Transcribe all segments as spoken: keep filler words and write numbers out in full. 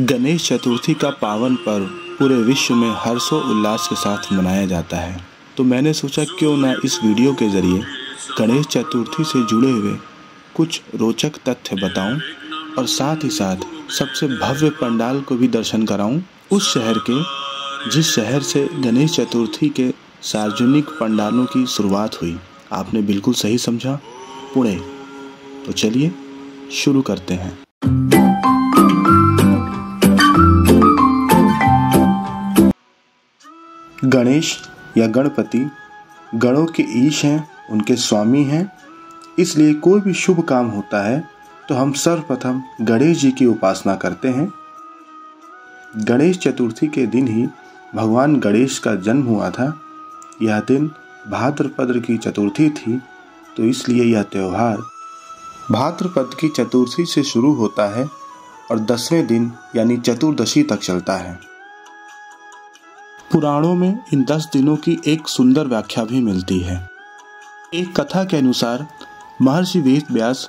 गणेश चतुर्थी का पावन पर्व पूरे विश्व में हर्षोल्लास के साथ मनाया जाता है। तो मैंने सोचा क्यों ना इस वीडियो के ज़रिए गणेश चतुर्थी से जुड़े हुए कुछ रोचक तथ्य बताऊं और साथ ही साथ सबसे भव्य पंडाल को भी दर्शन कराऊं उस शहर के जिस शहर से गणेश चतुर्थी के सार्वजनिक पंडालों की शुरुआत हुई। आपने बिल्कुल सही समझा, पुणे। तो चलिए शुरू करते हैं। गणेश या गणपति गणों के ईश हैं, उनके स्वामी हैं, इसलिए कोई भी शुभ काम होता है तो हम सर्वप्रथम गणेश जी की उपासना करते हैं। गणेश चतुर्थी के दिन ही भगवान गणेश का जन्म हुआ था। यह दिन भाद्रपद की चतुर्थी थी, तो इसलिए यह त्यौहार भाद्रपद की चतुर्थी से शुरू होता है और दसवें दिन यानी चतुर्दशी तक चलता है। पुराणों में इन दस दिनों की एक सुंदर व्याख्या भी मिलती है। एक कथा के अनुसार महर्षि वेद व्यास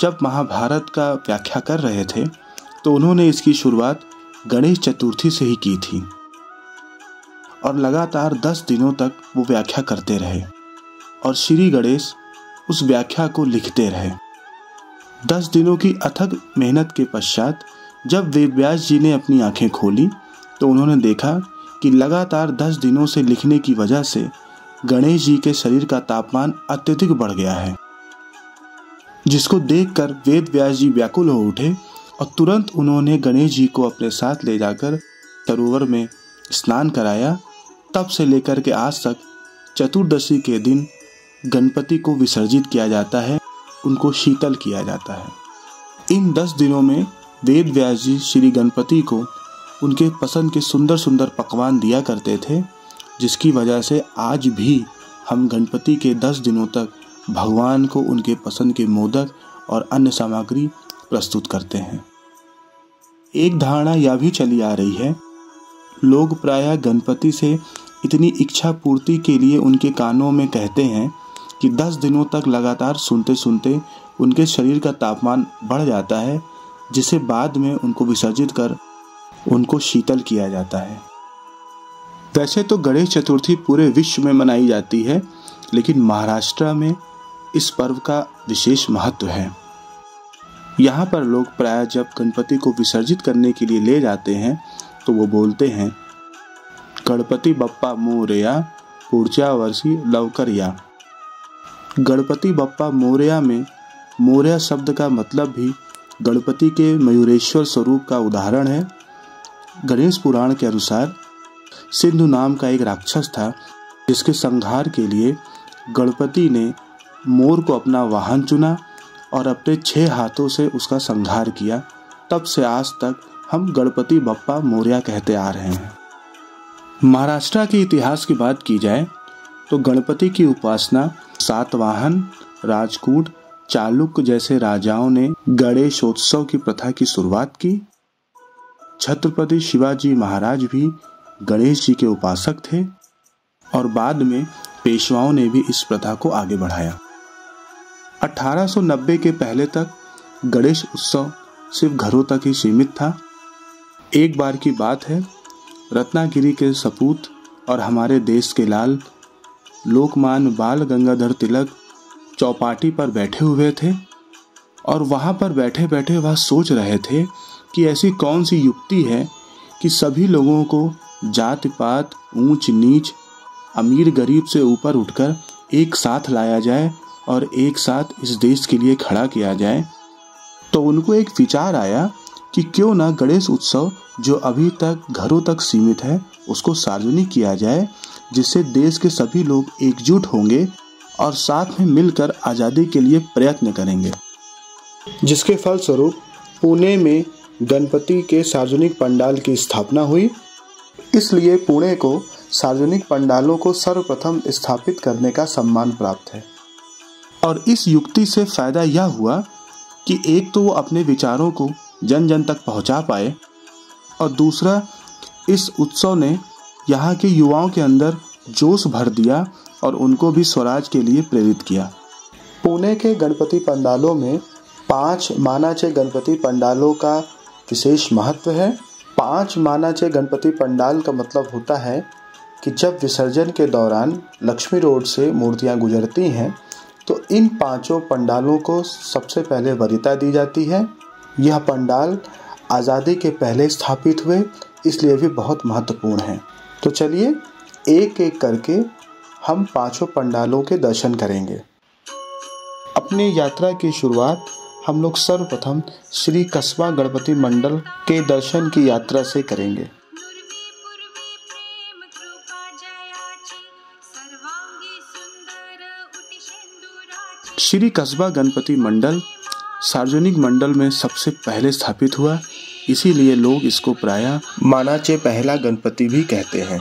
जब महाभारत का व्याख्या कर रहे थे तो उन्होंने इसकी शुरुआत गणेश चतुर्थी से ही की थी और लगातार दस दिनों तक वो व्याख्या करते रहे और श्री गणेश उस व्याख्या को लिखते रहे। दस दिनों की अथक मेहनत के पश्चात जब वेद व्यास जी ने अपनी आँखें खोली तो उन्होंने देखा कि लगातार दस दिनों से लिखने की वजह से गणेश जी के शरीर का तापमान अत्यधिक बढ़ गया है, जिसको देखकर वेद व्यास जी व्याकुल हो उठे और तुरंत उन्होंने गणेश जी को अपने साथ ले जाकर सरोवर में स्नान कराया। तब से लेकर के आज तक चतुर्दशी के दिन गणपति को विसर्जित किया जाता है, उनको शीतल किया जाता है। इन दस दिनों में वेद व्यास जी श्री गणपति को उनके पसंद के सुंदर सुंदर पकवान दिया करते थे, जिसकी वजह से आज भी हम गणपति के दस दिनों तक भगवान को उनके पसंद के मोदक और अन्य सामग्री प्रस्तुत करते हैं। एक धारणा यह भी चली आ रही है, लोग प्रायः गणपति से इतनी इच्छा पूर्ति के लिए उनके कानों में कहते हैं कि दस दिनों तक लगातार सुनते सुनते उनके शरीर का तापमान बढ़ जाता है, जिसे बाद में उनको विसर्जित कर उनको शीतल किया जाता है। वैसे तो गणेश चतुर्थी पूरे विश्व में मनाई जाती है, लेकिन महाराष्ट्र में इस पर्व का विशेष महत्व है। यहाँ पर लोग प्रायः जब गणपति को विसर्जित करने के लिए ले जाते हैं तो वो बोलते हैं, गणपति बप्पा मोरया पुढच्या वर्षी लवकर या। गणपति बप्पा मोरया में मोरया शब्द का मतलब भी गणपति के मयूरेश्वर स्वरूप का उदाहरण है। गणेश पुराण के अनुसार सिंधु नाम का एक राक्षस था, जिसके संहार के लिए गणपति ने मोर को अपना वाहन चुना और अपने छह हाथों से उसका संहार किया। तब से आज तक हम गणपति बप्पा मोरया कहते आ रहे हैं। महाराष्ट्र के इतिहास की बात की जाए तो गणपति की उपासना सातवाहन, राजकूट, चालुक्य जैसे राजाओं ने गणेशोत्सव की प्रथा की शुरुआत की। छत्रपति शिवाजी महाराज भी गणेश जी के उपासक थे और बाद में पेशवाओं ने भी इस प्रथा को आगे बढ़ाया। अठारह सौ नब्बे के पहले तक गणेश उत्सव सिर्फ घरों तक ही सीमित था। एक बार की बात है, रत्नागिरी के सपूत और हमारे देश के लाल लोकमान्य बाल गंगाधर तिलक चौपाटी पर बैठे हुए थे और वहाँ पर बैठे बैठे वह सोच रहे थे कि ऐसी कौन सी युक्ति है कि सभी लोगों को जात पात, ऊंच नीच, अमीर गरीब से ऊपर उठकर एक साथ लाया जाए और एक साथ इस देश के लिए खड़ा किया जाए। तो उनको एक विचार आया कि क्यों ना गणेश उत्सव जो अभी तक घरों तक सीमित है उसको सार्वजनिक किया जाए, जिससे देश के सभी लोग एकजुट होंगे और साथ में मिलकर आज़ादी के लिए प्रयत्न करेंगे। जिसके फलस्वरूप पुणे में गणपति के सार्वजनिक पंडाल की स्थापना हुई। इसलिए पुणे को सार्वजनिक पंडालों को सर्वप्रथम स्थापित करने का सम्मान प्राप्त है। और इस युक्ति से फायदा यह हुआ कि एक तो वो अपने विचारों को जन जन तक पहुंचा पाए और दूसरा इस उत्सव ने यहाँ के युवाओं के अंदर जोश भर दिया और उनको भी स्वराज के लिए प्रेरित किया। पुणे के गणपति पंडालों में पाँच मानाचे गणपति पंडालों का विशेष महत्व है। पांच मानाचे गणपति पंडाल का मतलब होता है कि जब विसर्जन के दौरान लक्ष्मी रोड से मूर्तियां गुजरती हैं तो इन पांचों पंडालों को सबसे पहले वरीयता दी जाती है। यह पंडाल आज़ादी के पहले स्थापित हुए इसलिए भी बहुत महत्वपूर्ण है। तो चलिए एक एक करके हम पांचों पंडालों के दर्शन करेंगे। अपनी यात्रा की शुरुआत हम लोग सर्वप्रथम श्री कस्बा गणपति मंडल के दर्शन की यात्रा से करेंगे। श्री कस्बा गणपति मंडल सार्वजनिक मंडल में सबसे पहले स्थापित हुआ, इसीलिए लोग इसको प्रायः मानाचे पहला गणपति भी कहते हैं।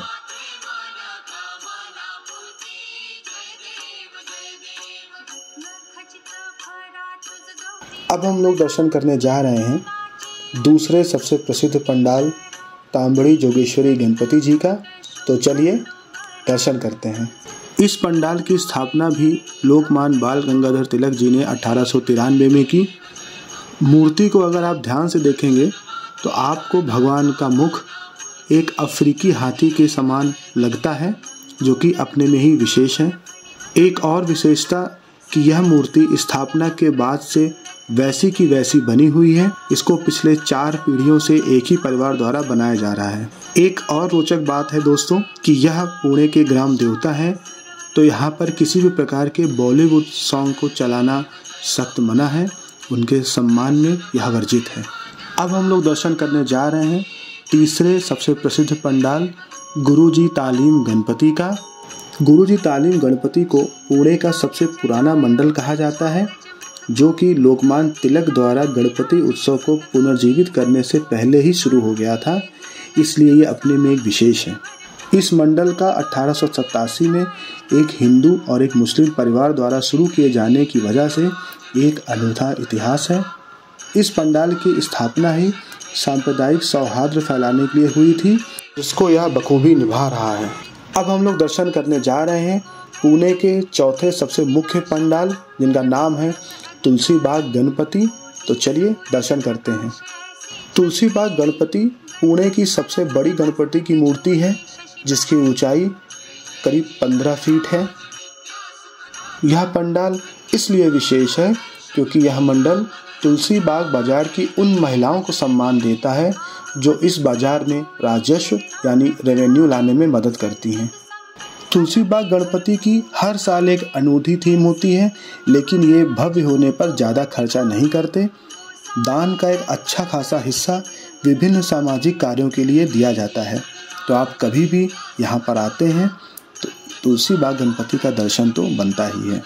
अब हम लोग दर्शन करने जा रहे हैं दूसरे सबसे प्रसिद्ध पंडाल तांबड़ी जोगेश्वरी गणपति जी का। तो चलिए दर्शन करते हैं। इस पंडाल की स्थापना भी लोकमान्य बाल गंगाधर तिलक जी ने अठारह सौ तिरानवे में की। मूर्ति को अगर आप ध्यान से देखेंगे तो आपको भगवान का मुख एक अफ्रीकी हाथी के समान लगता है, जो कि अपने में ही विशेष है। एक और विशेषता कि यह मूर्ति स्थापना के बाद से वैसी की वैसी बनी हुई है। इसको पिछले चार पीढ़ियों से एक ही परिवार द्वारा बनाया जा रहा है। एक और रोचक बात है दोस्तों कि यह पुणे के ग्राम देवता है, तो यहाँ पर किसी भी प्रकार के बॉलीवुड सॉन्ग को चलाना सख्त मना है, उनके सम्मान में यह वर्जित है। अब हम लोग दर्शन करने जा रहे हैं तीसरे सबसे प्रसिद्ध पंडाल गुरुजी तालीम गणपति का। गुरुजी तालीम गणपति को पुणे का सबसे पुराना मंडल कहा जाता है, जो कि लोकमान्य तिलक द्वारा गणपति उत्सव को पुनर्जीवित करने से पहले ही शुरू हो गया था, इसलिए ये अपने में एक विशेष है। इस मंडल का अट्ठारह सौ सत्तासी में एक हिंदू और एक मुस्लिम परिवार द्वारा शुरू किए जाने की वजह से एक अनूठा इतिहास है। इस पंडाल की स्थापना ही सांप्रदायिक सौहार्द फैलाने के लिए हुई थी, जिसको यह बखूबी निभा रहा है। अब हम लोग दर्शन करने जा रहे हैं पुणे के चौथे सबसे मुख्य पंडाल, जिनका नाम है तुलसीबाग गणपति। तो चलिए दर्शन करते हैं। तुलसीबाग गणपति पुणे की सबसे बड़ी गणपति की मूर्ति है, जिसकी ऊंचाई करीब पंद्रह फीट है। यह पंडाल इसलिए विशेष है क्योंकि यह मंडल तुलसीबाग बाजार की उन महिलाओं को सम्मान देता है जो इस बाजार में राजस्व यानी रेवेन्यू लाने में मदद करती हैं। तुलसीबाग गणपति की हर साल एक अनूठी थीम होती है, लेकिन ये भव्य होने पर ज़्यादा खर्चा नहीं करते। दान का एक अच्छा खासा हिस्सा विभिन्न सामाजिक कार्यों के लिए दिया जाता है। तो आप कभी भी यहाँ पर आते हैं तो तुलसीबाग गणपति का दर्शन तो बनता ही है।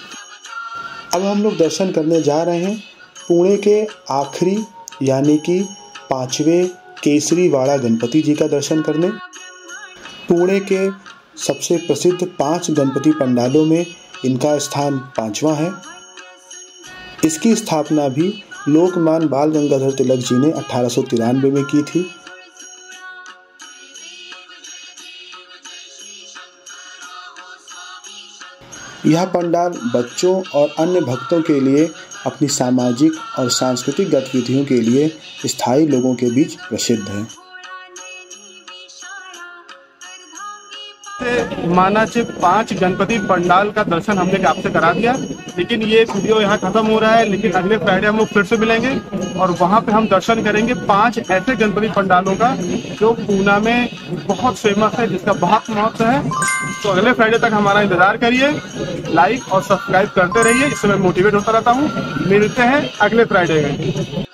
अब हम लोग दर्शन करने जा रहे हैं पुणे के आखिरी यानी कि पाँचवें केसरीवाड़ा गणपति जी का दर्शन करने। पुणे के सबसे प्रसिद्ध पांच गणपति पंडालों में इनका स्थान पांचवा है। इसकी स्थापना भी लोकमान्य बाल गंगाधर तिलक जी ने अठारह सौ तिरानवे में की थी। यह पंडाल बच्चों और अन्य भक्तों के लिए अपनी सामाजिक और सांस्कृतिक गतिविधियों के लिए स्थायी लोगों के बीच प्रसिद्ध है। मानाचे पांच गणपति पंडाल का दर्शन हमने आपसे करा दिया, लेकिन ये वीडियो यहाँ खत्म हो रहा है। लेकिन अगले फ्राइडे हम लोग फिर से मिलेंगे और वहाँ पे हम दर्शन करेंगे पांच ऐसे गणपति पंडालों का जो पुणे में बहुत फेमस है, जिसका बहुत महत्व है। तो अगले फ्राइडे तक हमारा इंतजार करिए, लाइक और सब्सक्राइब करते रहिए, इससे मैं मोटिवेट होता रहता हूँ। मिलते हैं अगले फ्राइडे में।